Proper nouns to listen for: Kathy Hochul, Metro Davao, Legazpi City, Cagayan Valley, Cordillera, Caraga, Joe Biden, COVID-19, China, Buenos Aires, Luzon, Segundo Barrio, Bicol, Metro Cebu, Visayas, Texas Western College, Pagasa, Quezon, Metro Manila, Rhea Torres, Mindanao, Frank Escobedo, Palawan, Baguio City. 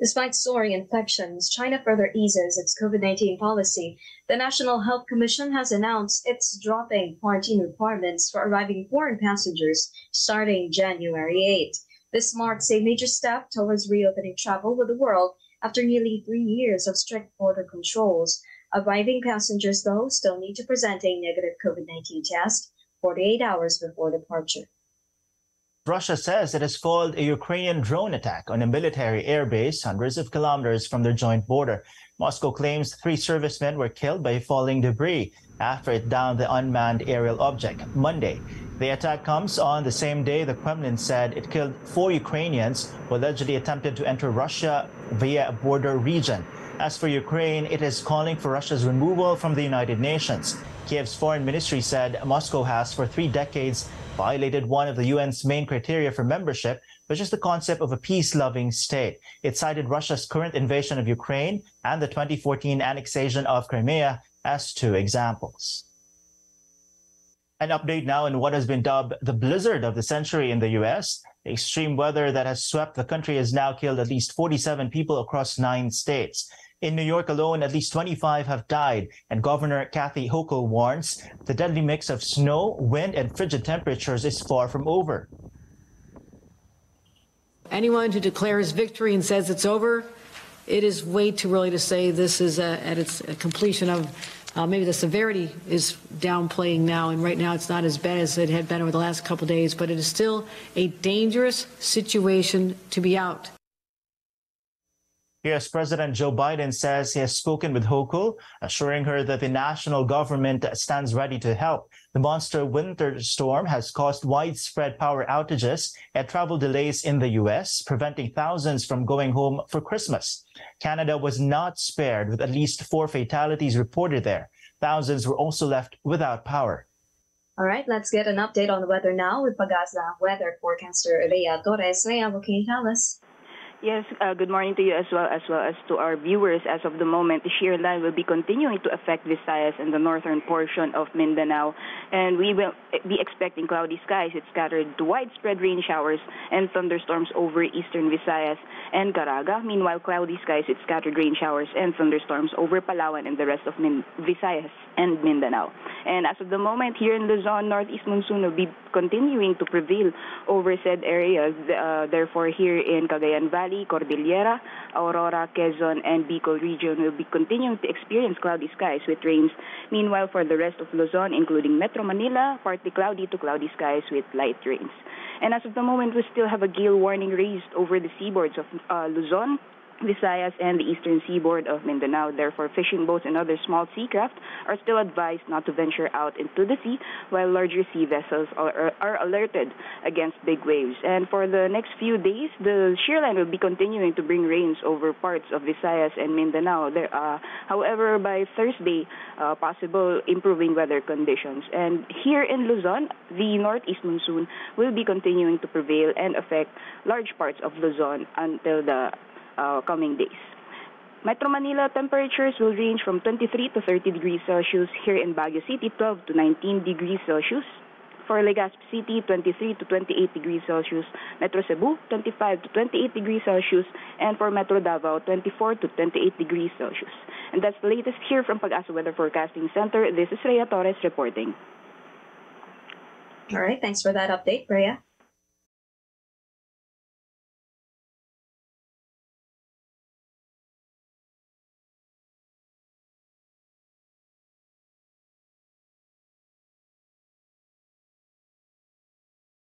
Despite soaring infections, China further eases its COVID-19 policy. The National Health Commission has announced it's dropping quarantine requirements for arriving foreign passengers starting January 8. This marks a major step towards reopening travel with the world after nearly 3 years of strict border controls. Arriving passengers, though, still need to present a negative COVID-19 test 48 hours before departure. Russia says it has called a Ukrainian drone attack on a military airbase hundreds of kilometers from their joint border. Moscow claims 3 servicemen were killed by falling debris after it downed the unmanned aerial object Monday. The attack comes on the same day the Kremlin said it killed 4 Ukrainians who allegedly attempted to enter Russia via a border region. As for Ukraine, it is calling for Russia's removal from the United Nations. Kiev's foreign ministry said Moscow has for 3 decades violated one of the UN's main criteria for membership, which is the concept of a peace-loving state. It cited Russia's current invasion of Ukraine and the 2014 annexation of Crimea as 2 examples. An update now in what has been dubbed the blizzard of the century in the U.S. The extreme weather that has swept the country has now killed at least 47 people across 9 states. In New York alone, at least 25 have died, and Governor Kathy Hochul warns the deadly mix of snow, wind, and frigid temperatures is far from over. Anyone who declares victory and says it's over, it is way too early to say this is at its completion of. Maybe the severity is downplaying now, and right now it's not as bad as it had been over the last couple days, but it is still a dangerous situation to be out. Yes, President Joe Biden says he has spoken with Hochul, assuring her that the national government stands ready to help. The monster winter storm has caused widespread power outages and travel delays in the U.S., preventing thousands from going home for Christmas. Canada was not spared, with at least 4 fatalities reported there. Thousands were also left without power. All right, let's get an update on the weather now with Pagasa weather forecaster Rhea Torres. Rhea, what can you tell us? Yes, good morning to you as well as to our viewers. As of the moment, the shear line will be continuing to affect Visayas and the northern portion of Mindanao, and we will be expecting cloudy skies. It's scattered to widespread rain showers and thunderstorms over eastern Visayas and Caraga. Meanwhile, cloudy skies, it's scattered rain showers and thunderstorms over Palawan and the rest of Visayas and Mindanao. And as of the moment, here in Luzon, northeast monsoon will be continuing to prevail over said areas. Therefore, here in Cagayan Valley, Cordillera, Aurora, Quezon, and Bicol region will be continuing to experience cloudy skies with rains. Meanwhile, for the rest of Luzon, including Metro Manila, partly cloudy to cloudy skies with light rains. And as of the moment, we still have a gale warning raised over the seaboards of Luzon, Visayas, and the eastern seaboard of Mindanao. Therefore, fishing boats and other small seacraft are still advised not to venture out into the sea, while larger sea vessels are alerted against big waves. And for the next few days, the shear line will be continuing to bring rains over parts of Visayas and Mindanao. However, by Thursday, possible improving weather conditions. And here in Luzon, the northeast monsoon will be continuing to prevail and affect large parts of Luzon until the coming days. Metro Manila temperatures will range from 23 to 30 degrees Celsius. Here in Baguio City, 12 to 19 degrees Celsius. For Legazpi City, 23 to 28 degrees Celsius. Metro Cebu, 25 to 28 degrees Celsius. And for Metro Davao, 24 to 28 degrees Celsius. And that's the latest here from Pag-asa Weather Forecasting Center. This is Rhea Torres reporting. All right, thanks for that update, Rhea.